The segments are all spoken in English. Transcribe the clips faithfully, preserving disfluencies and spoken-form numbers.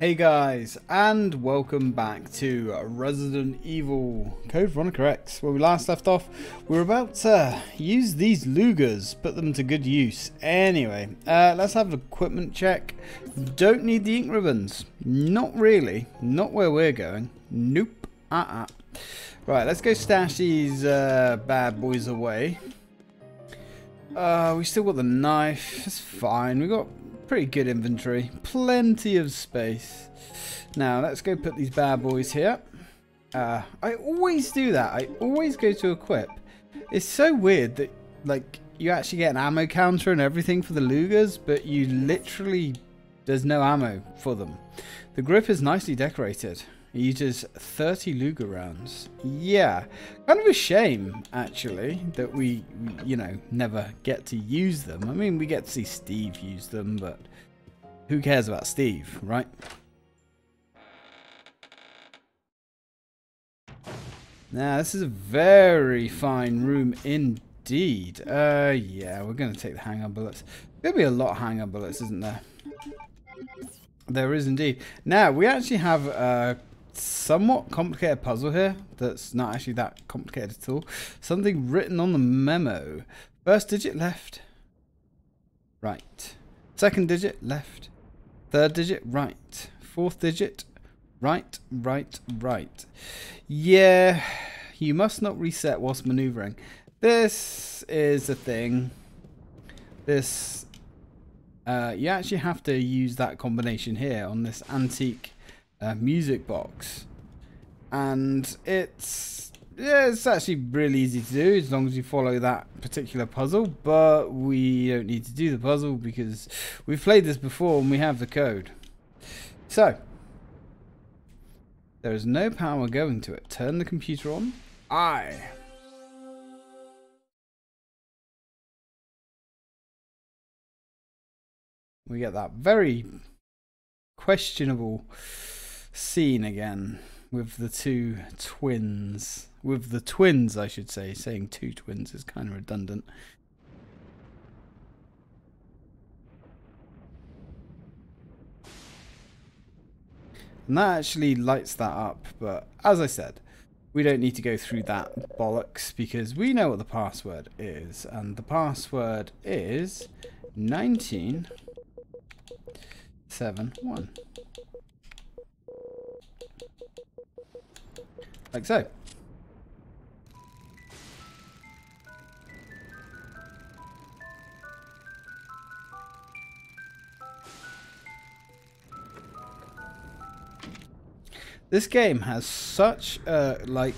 Hey guys, and welcome back to Resident Evil Code Veronica X. Where we last left off, we were about to use these Lugers, put them to good use. Anyway, uh, let's have an equipment check. Don't need the ink ribbons. Not really. Not where we're going. Nope. Uh-uh. Right, let's go stash these uh, bad boys away. Uh, we still got the knife. That's fine. We got pretty good inventory. Plenty of space. Now, let's go put these bad boys here. Uh, I always do that. I always go to equip. It's so weird that, like, you actually get an ammo counter and everything for the Lugers, but you literally... there's no ammo for them. The grip is nicely decorated. It uses thirty Luger rounds. Yeah. Kind of a shame, actually, that we, you know, never get to use them. I mean, we get to see Steve use them, but who cares about Steve, right? Now, this is a very fine room indeed. Uh, yeah, we're going to take the hanger bullets. There'll be a lot of hanger bullets, isn't there? There is indeed. Now, we actually have a somewhat complicated puzzle here that's not actually that complicated at all. Something written on the memo. First digit left, right. Second digit left. Third digit right. Fourth digit right, right, right. Yeah, you must not reset whilst maneuvering. This is a thing. This... Uh, you actually have to use that combination here on this antique uh, music box. And it's, yeah, it's actually really easy to do as long as you follow that particular puzzle. But we don't need to do the puzzle because we've played this before and we have the code. So, there is no power going to it. Turn the computer on. Aye. We get that very questionable scene again with the two twins. With the twins, I should say. Saying two twins is kind of redundant. And that actually lights that up. But as I said, we don't need to go through that bollocks because we know what the password is. And the password is nineteen... Seven one, like so. This game has such a like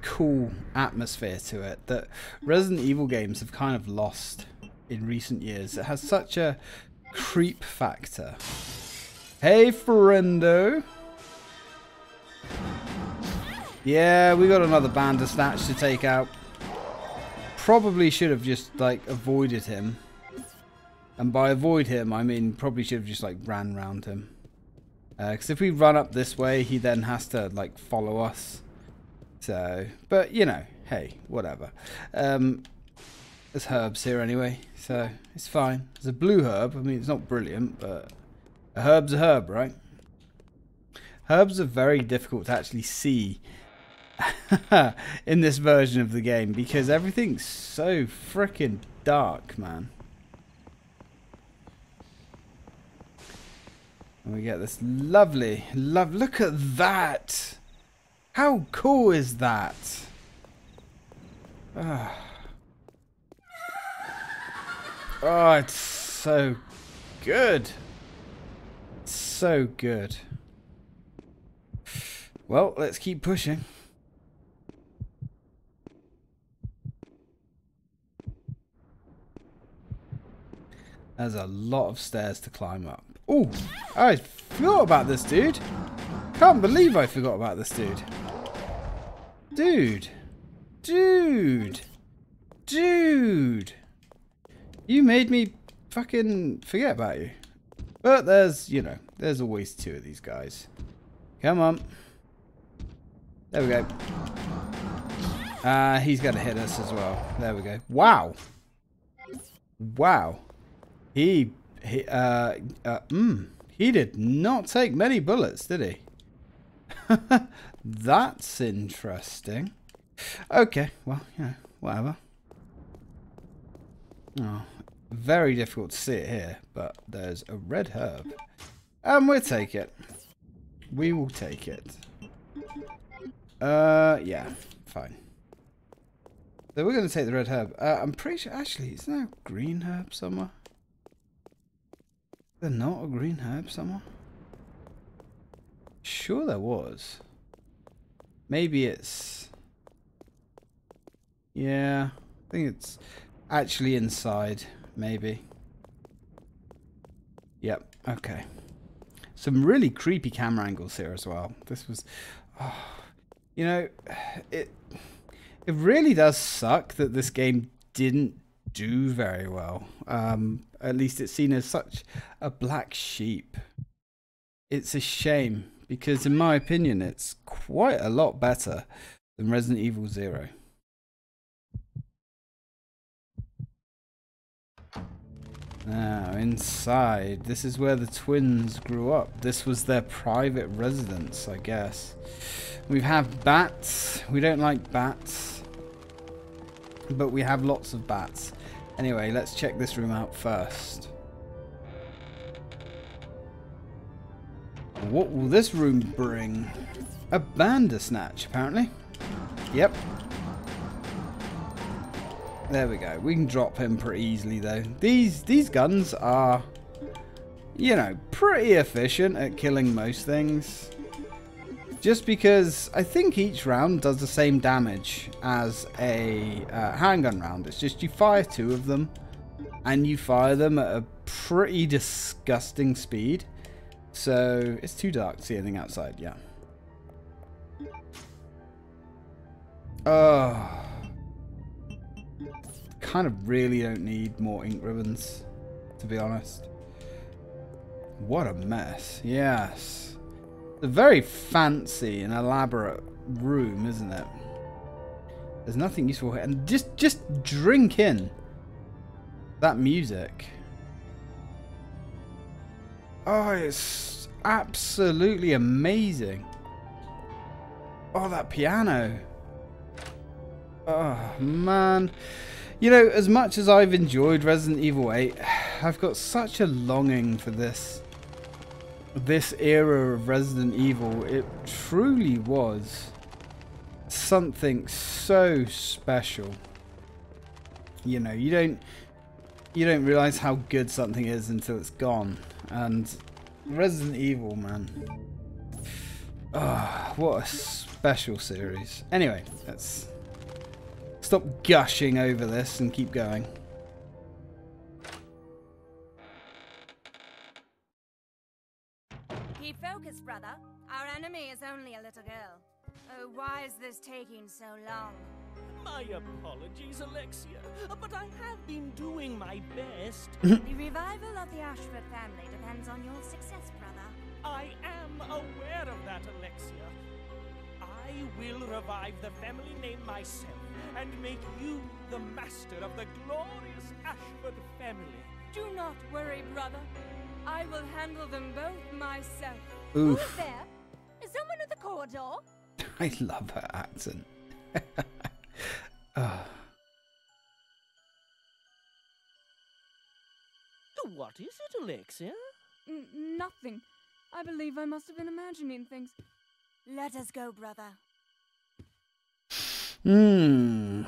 cool atmosphere to it that Resident Evil games have kind of lost in recent years. It has such a creep factor. Hey, friendo. Yeah, we got another Bandersnatch to take out. Probably should have just, like, avoided him. And by avoid him, I mean probably should have just, like, ran round him. Because uh, if we run up this way, he then has to, like, follow us. So, but, you know, hey, whatever. Um... There's herbs here anyway, so it's fine. There's a blue herb. I mean, it's not brilliant, but a herb's a herb, right? Herbs are very difficult to actually see in this version of the game because everything's so frickin' dark, man. And we get this lovely, love. Look at that! How cool is that? Ah. Oh, it's so good. It's so good. Well, let's keep pushing. There's a lot of stairs to climb up. Oh, I forgot about this dude. Can't believe I forgot about this dude. Dude. Dude. Dude. You made me fucking forget about you. But there's, you know, there's always two of these guys. Come on. There we go. Uh, he's going to hit us as well. There we go. Wow. Wow. He, he, uh, uh, mm, He did not take many bullets, did he? That's interesting. Okay, well, you know, whatever. Oh, very difficult to see it here, but there's a red herb. And we'll take it. We will take it. Uh, yeah, fine. So we're going to take the red herb. Uh, I'm pretty sure, actually, isn't there a green herb somewhere? Is there not a green herb somewhere? Sure there was. Maybe it's... Yeah, I think it's actually inside, maybe. Yep, okay. Some really creepy camera angles here as well. This was... Oh, you know, it... It really does suck that this game didn't do very well. Um, at least it's seen as such a black sheep. It's a shame, because in my opinion, it's quite a lot better than Resident Evil Zero. Now, inside, this is where the twins grew up. This was their private residence, I guess. We have bats. We don't like bats. But we have lots of bats. Anyway, let's check this room out first. What will this room bring? A Bandersnatch, apparently. Yep. There we go. We can drop him pretty easily, though. These these guns are, you know, pretty efficient at killing most things. Just because I think each round does the same damage as a uh, handgun round. It's just you fire two of them, and you fire them at a pretty disgusting speed. So it's too dark to see anything outside, yeah. Oh... Kind of really don't need more ink ribbons, to be honest. What a mess. Yes. It's a very fancy and elaborate room, isn't it? There's nothing useful here. And just just drink in that music. Oh, it's absolutely amazing. Oh, that piano. Oh, man. You know, as much as I've enjoyed Resident Evil eight, I've got such a longing for this this era of Resident Evil. It truly was something so special. You know, you don't you don't realize how good something is until it's gone. And Resident Evil, man. Oh, what a special series. Anyway, that's... Stop gushing over this and keep going. Keep focus, brother. Our enemy is only a little girl. Oh, why is this taking so long? My apologies, Alexia, but I have been doing my best. The revival of the Ashford family depends on your success, brother. I am aware of that, Alexia. I will revive the family name myself and make you the master of the glorious Ashford family. Do not worry, brother. I will handle them both myself. Oof. Who's there? Is someone at the corridor? I love her accent. Oh. What is it, Alexia? N- nothing. I believe I must have been imagining things. Let us go, brother. Hmm.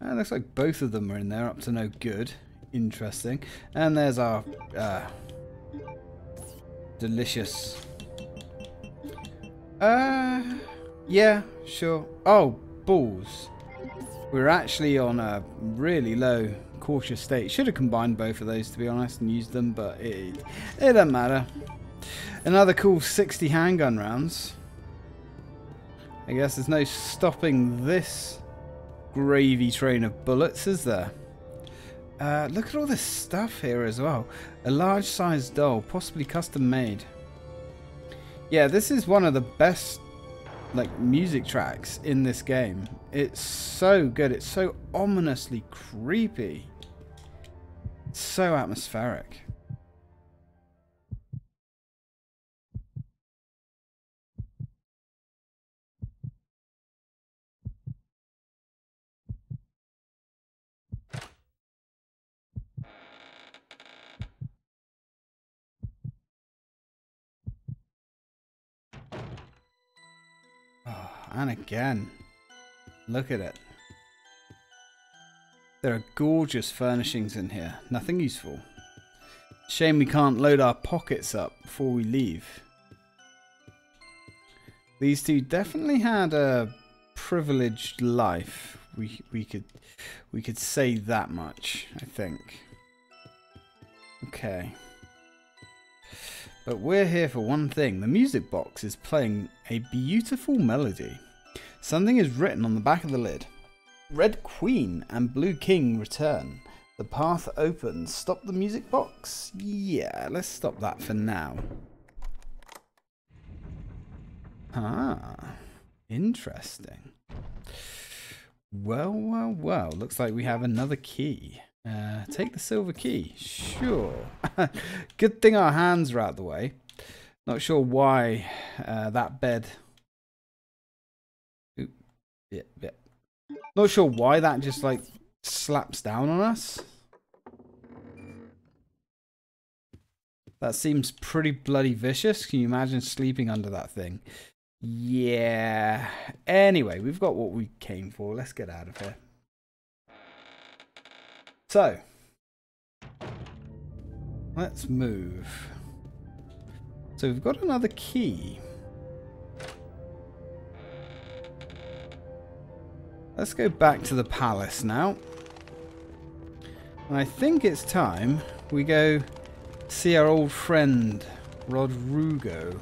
It looks like both of them are in there, up to no good. Interesting. And there's our uh, delicious. Uh, yeah, sure. Oh, balls. We're actually on a really low, cautious state. Should have combined both of those, to be honest, and used them, but it it doesn't matter. Another cool sixty handgun rounds. I guess there's no stopping this gravy train of bullets, is there? Uh, look at all this stuff here as well. A large sized doll, possibly custom made. Yeah, this is one of the best like music tracks in this game. It's so good. It's so ominously creepy. It's so atmospheric. and again. Look at it. There are gorgeous furnishings in here. Nothing useful. Shame we can't load our pockets up before we leave. These two definitely had a privileged life. We we could we could say that much, I think. Okay. But we're here for one thing. The music box is playing a beautiful melody. Something is written on the back of the lid. Red Queen and Blue King return. The path opens. Stop the music box? Yeah, let's stop that for now. Ah, interesting. Well, well, well. Looks like we have another key. Uh, take the silver key. Sure. Good thing our hands are out of the way. Not sure why uh, that bed... Oop. Yeah, yeah. Not sure why that just, like, slaps down on us. That seems pretty bloody vicious. Can you imagine sleeping under that thing? Yeah. Anyway, we've got what we came for. Let's get out of here. So, let's move. So we've got another key. Let's go back to the palace now. And I think it's time we go see our old friend, Rodrigo.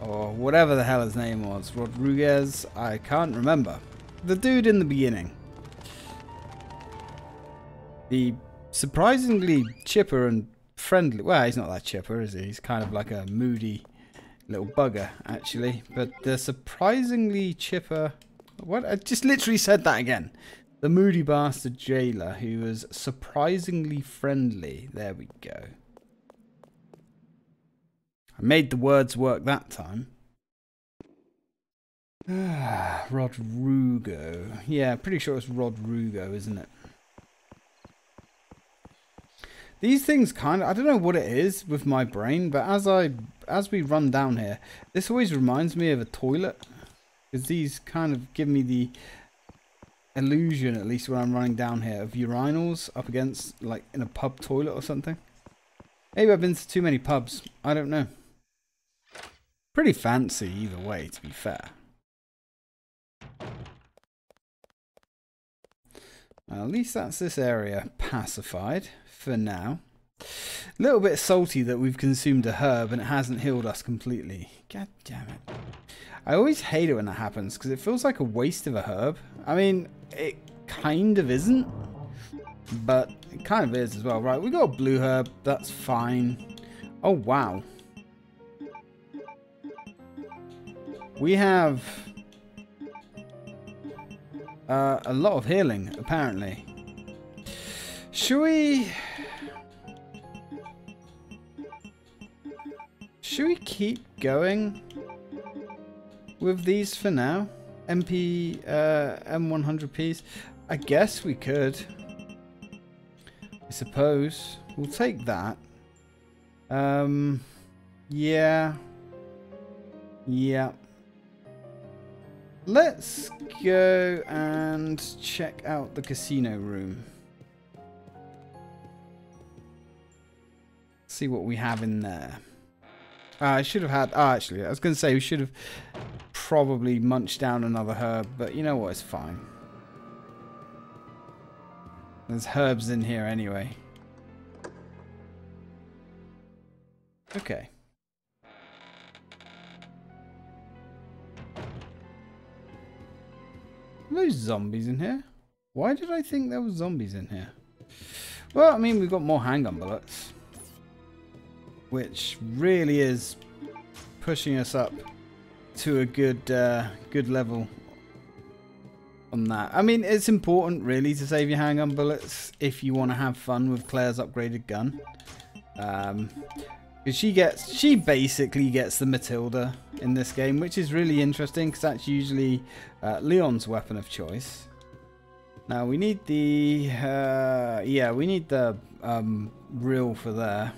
Or whatever the hell his name was. Rodriguez, I can't remember. The dude in the beginning. The surprisingly chipper and friendly... Well, he's not that chipper, is he? He's kind of like a moody little bugger, actually. But the surprisingly chipper... What? I just literally said that again. The moody bastard jailer who was surprisingly friendly. There we go. I made the words work that time. Ah, Rodrigo. Yeah, pretty sure it's Rodrigo, isn't it? These things kind of, I don't know what it is with my brain, but as I, as we run down here, this always reminds me of a toilet. Because these kind of give me the illusion, at least when I'm running down here, of urinals up against, like, in a pub toilet or something. Maybe I've been to too many pubs. I don't know. Pretty fancy either way, to be fair. Well, at least that's this area pacified. For now. A little bit salty that we've consumed a herb and it hasn't healed us completely. God damn it. I always hate it when that happens because it feels like a waste of a herb. I mean, it kind of isn't, but it kind of is as well. Right, we got a blue herb. That's fine. Oh, wow. We have uh, a lot of healing, apparently. Should we... Should we keep going with these for now? M P, uh, M one hundred Ps? I guess we could. I suppose. We'll take that. Um, yeah. Yeah. Let's go and check out the casino room. See what we have in there. Uh, I should have had... Oh, actually, I was going to say we should have probably munched down another herb, but you know what? It's fine. There's herbs in here anyway. Okay. Are those zombies in here? Why did I think there were zombies in here? Well, I mean, we've got more handgun bullets. Which really is pushing us up to a good uh, good level on that. I mean, it's important really to save your handgun bullets if you want to have fun with Claire's upgraded gun. Um, because she gets, she basically gets the Matilda in this game, which is really interesting because that's usually uh, Leon's weapon of choice. Now we need the uh, yeah, we need the um, reel for there.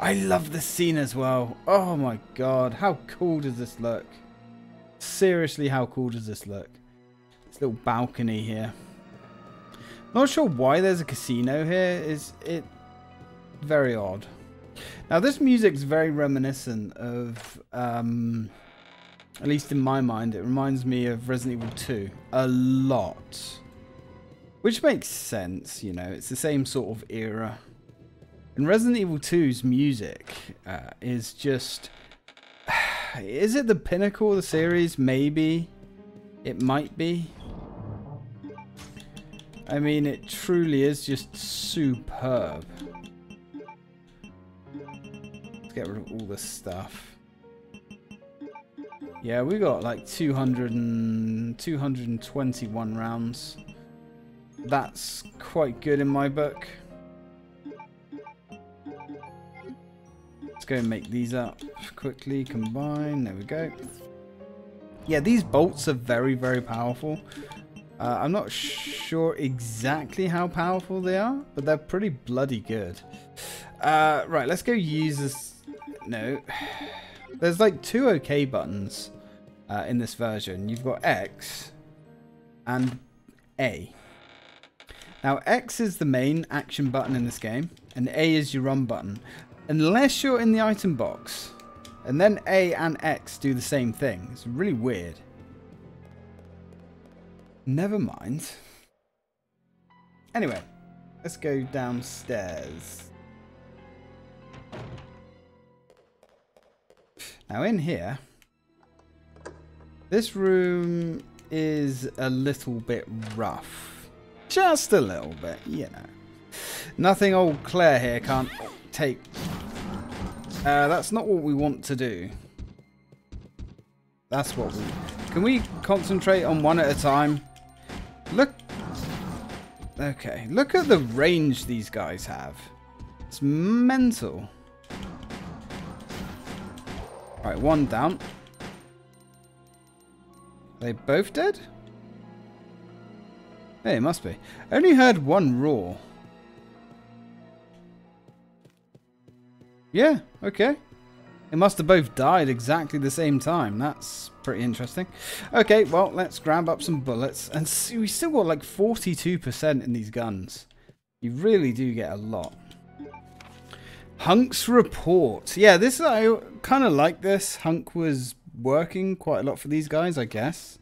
I love this scene as well. Oh my god, how cool does this look? Seriously, how cool does this look? This little balcony here. Not sure why there's a casino here. Is it very odd? Now this music's very reminiscent of, um, at least in my mind, it reminds me of Resident Evil two a lot, which makes sense. You know, it's the same sort of era. And Resident Evil two's music uh, is just, is it the pinnacle of the series? Maybe. It might be. I mean, it truly is just superb. Let's get rid of all this stuff. Yeah, we got like two hundred and two hundred twenty-one rounds. That's quite good in my book. Let's go and make these up quickly. Combine. There we go. Yeah, these bolts are very, very powerful. Uh, I'm not sure exactly how powerful they are, but they're pretty bloody good. Uh, right, let's go use this. No. There's like two OK buttons uh, in this version. You've got X and A. Now, X is the main action button in this game, and A is your run button. Unless you're in the item box. And then A and X do the same thing. It's really weird. Never mind. Anyway, let's go downstairs. Now in here, this room is a little bit rough. Just a little bit, you know. Nothing old Claire here can't take. Uh, that's not what we want to do. That's what we... Can we concentrate on one at a time? Look... Okay, look at the range these guys have. It's mental. Right, one down. Are they both dead? They must be. I only heard one roar. Yeah, okay. They must have both died exactly the same time. That's pretty interesting. Okay, well, let's grab up some bullets. And see, we still got like forty-two percent in these guns. You really do get a lot. Hunk's report. Yeah, this I kind of like this. Hunk was working quite a lot for these guys, I guess.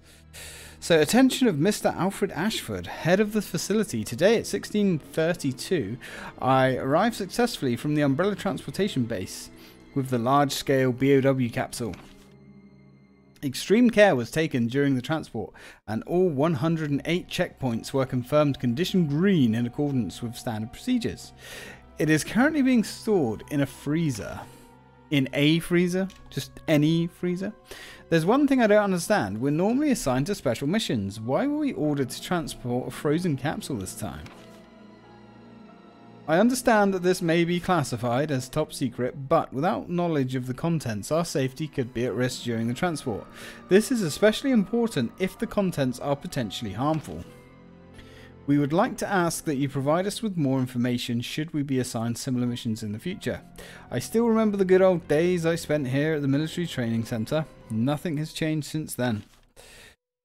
So, attention of Mister Alfred Ashford, head of the facility. Today at sixteen thirty-two, I arrived successfully from the Umbrella Transportation Base with the large-scale B O W capsule. Extreme care was taken during the transport, and all one hundred and eight checkpoints were confirmed condition green in accordance with standard procedures. It is currently being stored in a freezer. In a freezer? Just any freezer? There's one thing I don't understand. We're normally assigned to special missions. Why were we ordered to transport a frozen capsule this time? I understand that this may be classified as top secret, but without knowledge of the contents, our safety could be at risk during the transport. This is especially important if the contents are potentially harmful. We would like to ask that you provide us with more information should we be assigned similar missions in the future. I still remember the good old days I spent here at the military training center. Nothing has changed since then.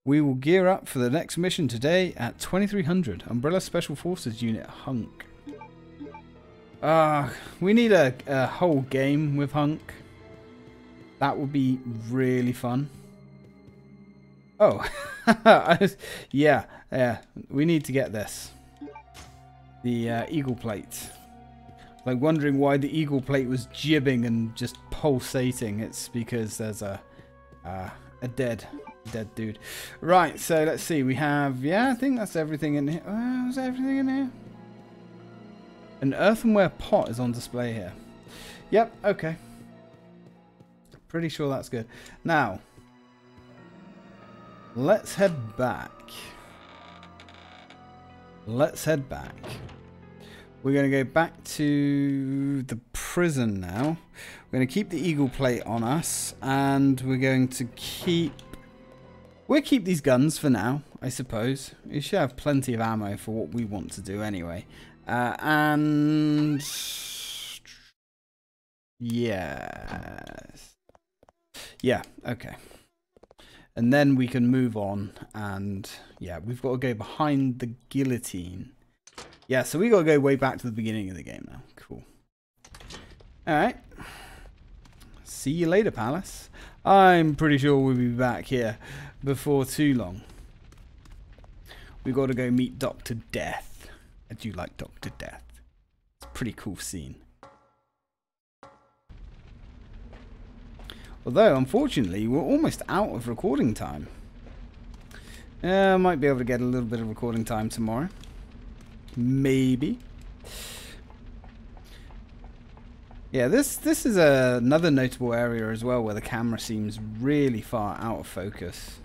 We will gear up for the next mission today at twenty-three hundred, Umbrella Special Forces Unit Hunk. Ah, uh, we need a, a whole game with Hunk. That would be really fun. Oh, yeah, yeah. We need to get this. The uh, eagle plate. Like wondering why the eagle plate was jibbing and just pulsating. It's because there's a uh, a dead, dead dude. Right. So let's see. We have. Yeah, I think that's everything in here. Uh, was everything in here? An earthenware pot is on display here. Yep. Okay. Pretty sure that's good. Now. Let's head back. Let's head back. We're going to go back to the prison now. We're going to keep the eagle plate on us. And we're going to keep... We'll keep these guns for now, I suppose. We should have plenty of ammo for what we want to do anyway. Uh, and... Yes. Yeah, okay. And then we can move on, and yeah, we've got to go behind the guillotine. Yeah, so we got to go way back to the beginning of the game now. Cool. Alright. See you later, Palace. I'm pretty sure we'll be back here before too long. We've got to go meet Doctor Death. I do like Doctor Death. It's a pretty cool scene. Although, unfortunately, we're almost out of recording time. Uh, I might be able to get a little bit of recording time tomorrow. Maybe. Yeah, this this is a, another notable area as well where the camera seems really far out of focus.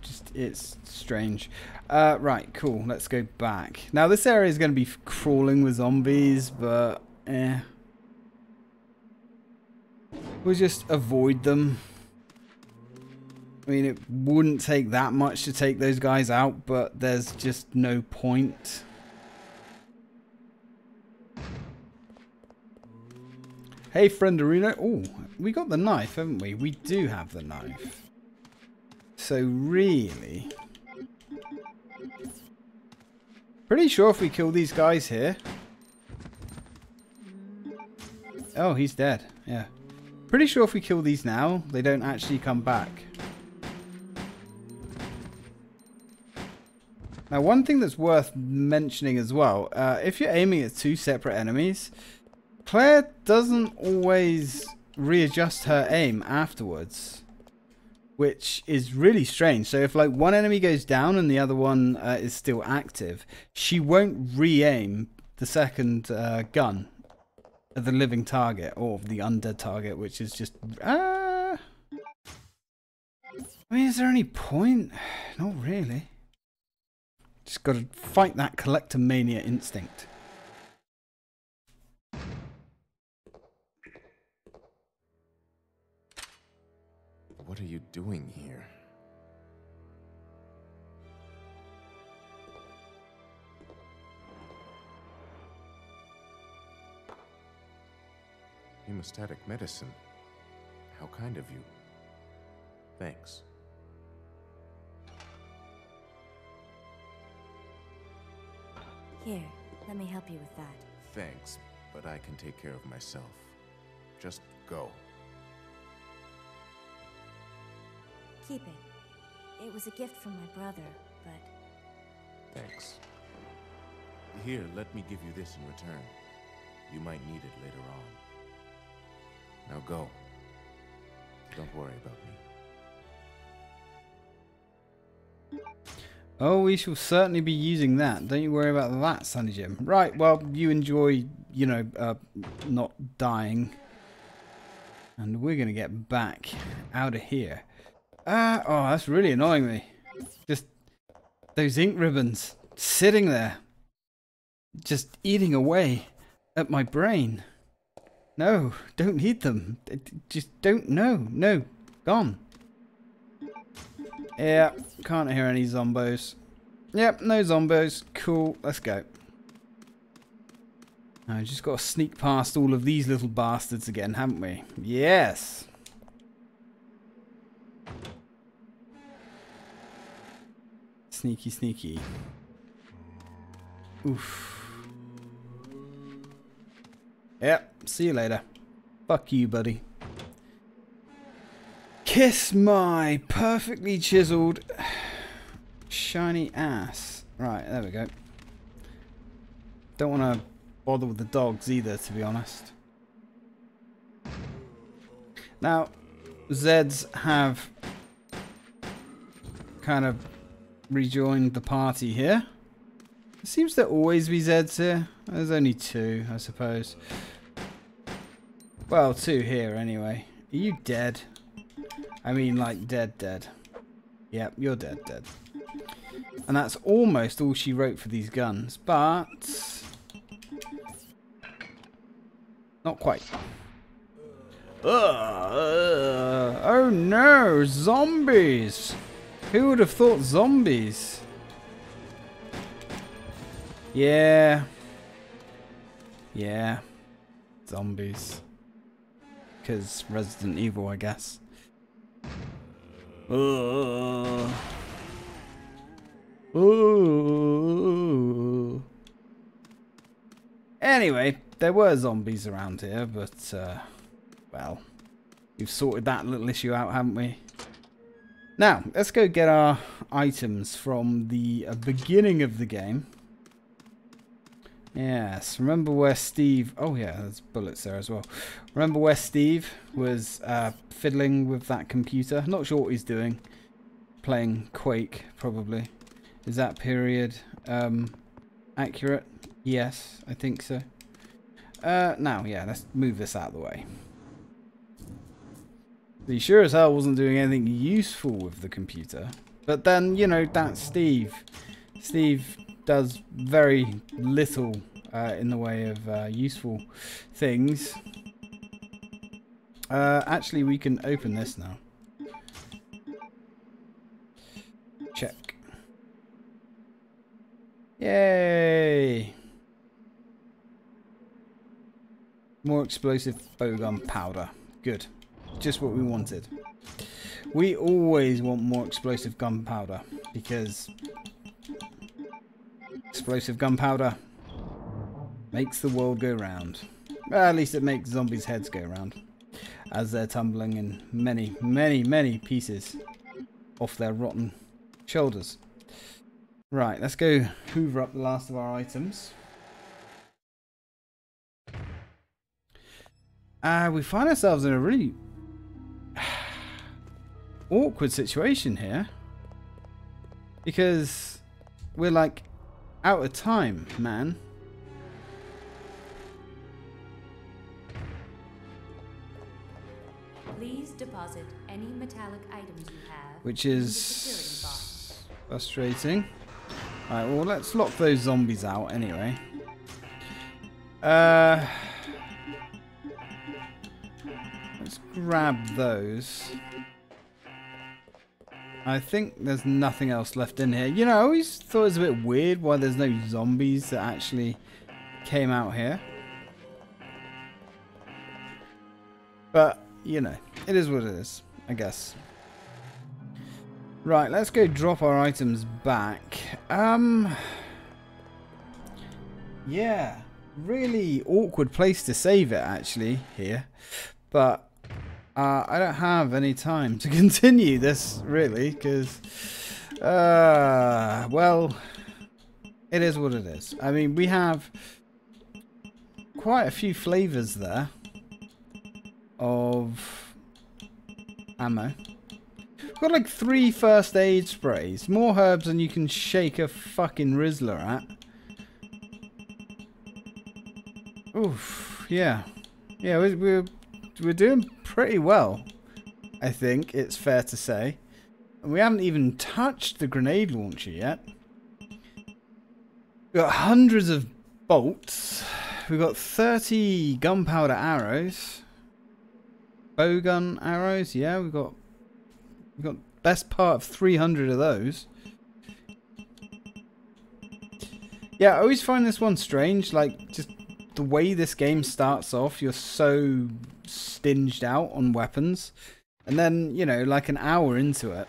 Just it's strange. Uh, right, cool. Let's go back. Now this area is going to be crawling with zombies, but eh, we'll just avoid them. I mean, it wouldn't take that much to take those guys out, but there's just no point. Hey, friendarino. Oh, we got the knife, haven't we? We do have the knife. So, really... pretty sure if we kill these guys here... Oh, he's dead. Yeah. Pretty sure if we kill these now, they don't actually come back. Now, one thing that's worth mentioning as well, uh, if you're aiming at two separate enemies... Claire doesn't always readjust her aim afterwards, which is really strange. So if like one enemy goes down and the other one uh, is still active, she won't re-aim the second uh, gun at the living target or the undead target, which is just... Uh... I mean, is there any point? Not really. Just got to fight that collectomania instinct. What are you doing here? Hemostatic medicine. How kind of you. Thanks. Here, let me help you with that. Thanks, but I can take care of myself. Just go. Keep it. It was a gift from my brother, but... Thanks. Here, let me give you this in return. You might need it later on. Now go. Don't worry about me. Oh, we shall certainly be using that. Don't you worry about that, Sunny Jim. Right, well, you enjoy, you know, uh, not dying. And we're going to get back out of here. Ah, uh, oh, that's really annoying me. Just those ink ribbons sitting there, just eating away at my brain. No, don't need them. Just don't, no, no, gone. Yeah, can't hear any zombos. Yep, no zombos. Cool, let's go. I just got to sneak past all of these little bastards again, haven't we? Yes. Sneaky, sneaky. Oof. Yep, see you later. Fuck you, buddy. Kiss my perfectly chiseled, shiny ass. Right, there we go. Don't want to bother with the dogs either, to be honest. Now, Zeds have kind of rejoined the party here. It seems to always be Zeds here. There's only two, I suppose. Well, two here anyway. Are you dead? I mean, like, dead, dead. Yep, you're dead, dead. And that's almost all she wrote for these guns, but... not quite. Ugh, uh, oh no, zombies! Who would have thought zombies? Yeah. Yeah. Zombies. Because Resident Evil, I guess. Uh. Ooh. Anyway, there were zombies around here, but, uh, well, we've sorted that little issue out, haven't we? Now, let's go get our items from the uh, beginning of the game. Yes, remember where Steve... Oh, yeah, there's bullets there as well. Remember where Steve was uh, fiddling with that computer? Not sure what he's doing. Playing Quake, probably. Is that period um, accurate? Yes, I think so. Uh, now, yeah, let's move this out of the way. He sure as hell wasn't doing anything useful with the computer. But then, you know, that's Steve. Steve does very little uh, in the way of uh, useful things. Uh, actually, we can open this now. Check. Yay! More explosive bowgun powder. Good. Just what we wanted. We always want more explosive gunpowder because explosive gunpowder makes the world go round. Well, at least it makes zombies' heads go round as they're tumbling in many, many, many pieces off their rotten shoulders. Right, let's go hoover up the last of our items. Uh, we find ourselves in a really awkward situation here. Because we're like out of time, man. Please deposit any metallic items you have. Which is frustrating. Alright, well, let's lock those zombies out anyway. Uh, let's grab those. I think there's nothing else left in here. You know, I always thought it was a bit weird why there's no zombies that actually came out here. But, you know, it is what it is, I guess. Right, let's go drop our items back. Um, yeah, really awkward place to save it actually here, but uh, I don't have any time to continue this really because, uh, well, it is what it is. I mean, we have quite a few flavors there of ammo. Got like three first aid sprays, more herbs than you can shake a fucking Rizzler at. Oof, yeah, yeah, we're we're, we're doing pretty well, I think it's fair to say. And we haven't even touched the grenade launcher yet. We've got hundreds of bolts. We've got thirty gunpowder arrows, bowgun arrows. Yeah, we've got. We've got the best part of three hundred of those. Yeah, I always find this one strange. Like, just the way this game starts off, you're so stinged out on weapons. And then, you know, like an hour into it,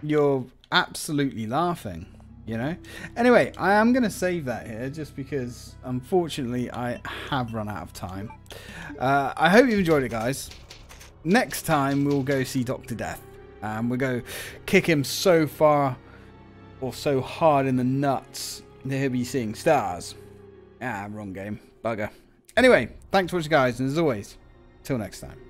you're absolutely laughing, you know? Anyway, I am going to save that here just because, unfortunately, I have run out of time. Uh, I hope you enjoyed it, guys. Next time we'll go see Doctor Death and we'll go kick him so far or so hard in the nuts that he'll be seeing stars. Ah, wrong game. Bugger. Anyway, thanks for watching guys and as always, till next time.